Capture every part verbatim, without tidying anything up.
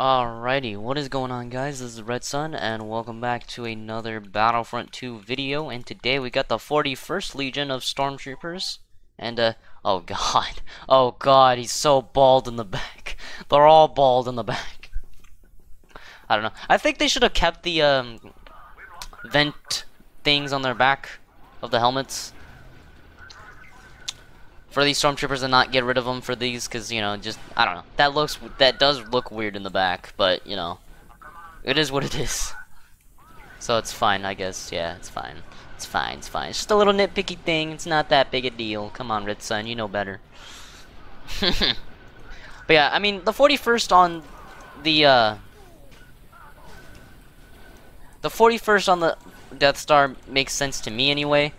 Alrighty, what is going on, guys? This is Red Sun and welcome back to another Battlefront two video, and today we got the forty-first Legion of Stormtroopers and uh oh god. Oh god, he's so bald in the back. They're all bald in the back. I don't know. I think they should have kept the um vent things on their back of the helmets for these stormtroopers and not get rid of them for these, because, you know, just, I don't know. That looks, that does look weird in the back, but, you know, it is what it is. So it's fine, I guess. Yeah, it's fine. It's fine, it's fine. It's just a little nitpicky thing. It's not that big a deal. Come on, Red Sun, you know better. But yeah, I mean, the forty-first on the, uh, the forty-first on the Death Star makes sense to me anyway.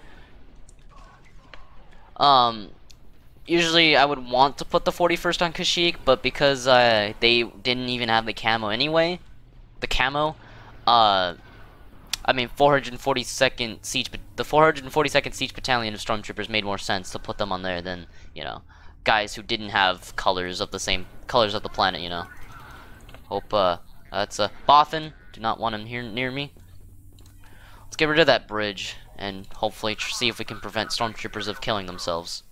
Um... Usually I would want to put the forty-first on Kashyyyk, but because uh, they didn't even have the camo anyway, the camo, uh, I mean, four hundred forty-second Siege, the four hundred forty-second Siege Battalion of Stormtroopers made more sense to put them on there than, you know, guys who didn't have colors of the same, colors of the planet, you know. Hope, uh, that's, uh, Bothan, do not want him here near me. Let's get rid of that bridge, and hopefully tr see if we can prevent Stormtroopers of killing themselves.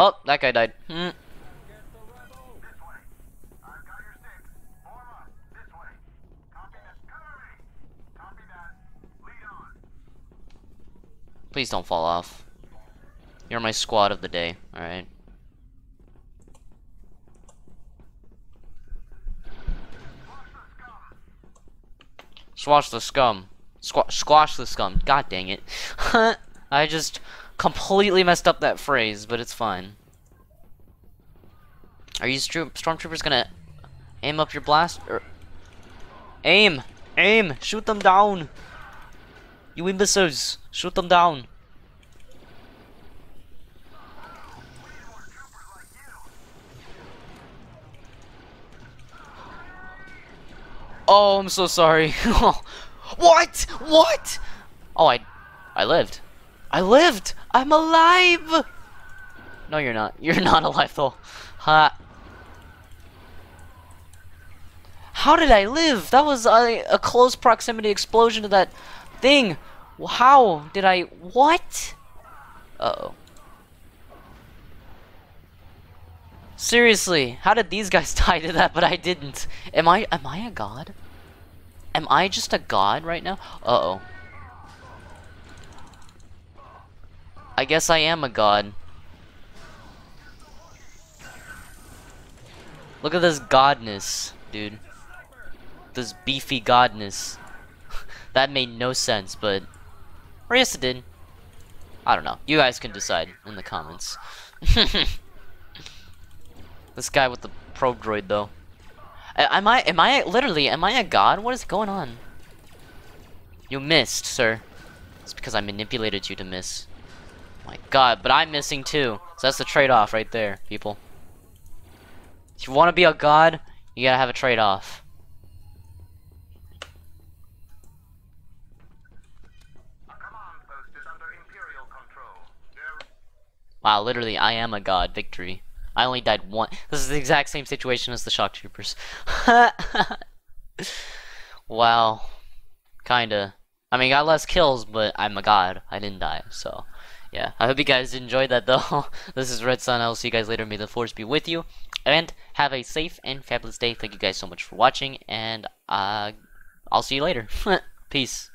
Oh, that guy died. Hmm. Please don't fall off. You're my squad of the day, alright? Squash the scum. Squ squash the scum. God dang it. I just completely messed up that phrase, but it's fine. Are you stormtroopers gonna aim up your blast? Or aim! Aim! Shoot them down! You imbeciles! Shoot them down! Oh, I'm so sorry. What? What? Oh, I... I lived. I lived! I'm alive! No, you're not. You're not alive, though. Ha. How did I live? That was a, a close proximity explosion to that thing. How did I... What? Uh-oh. Seriously, how did these guys die to that, but I didn't? Am I... Am I a god? Am I just a god right now? Uh-oh. I guess I am a god. Look at this godness, dude. This beefy godness. That made no sense, but... Or yes, it did. I don't know. You guys can decide in the comments. This guy with the probe droid, though. Am I... Am I... Literally, am I a god? What is going on? You missed, sir. It's because I manipulated you to miss. My god, but I'm missing too. So that's the trade-off right there, people. If you want to be a god, you gotta have a trade-off. Wow, literally, I am a god. Victory. I only died one. This is the exact same situation as the shock troopers. Wow. Kinda. I mean, got less kills, but I'm a god. I didn't die, so... Yeah, I hope you guys enjoyed that, though. This is Red Sun. I will see you guys later. May the force be with you. And have a safe and fabulous day. Thank you guys so much for watching. And uh, I'll see you later. Peace.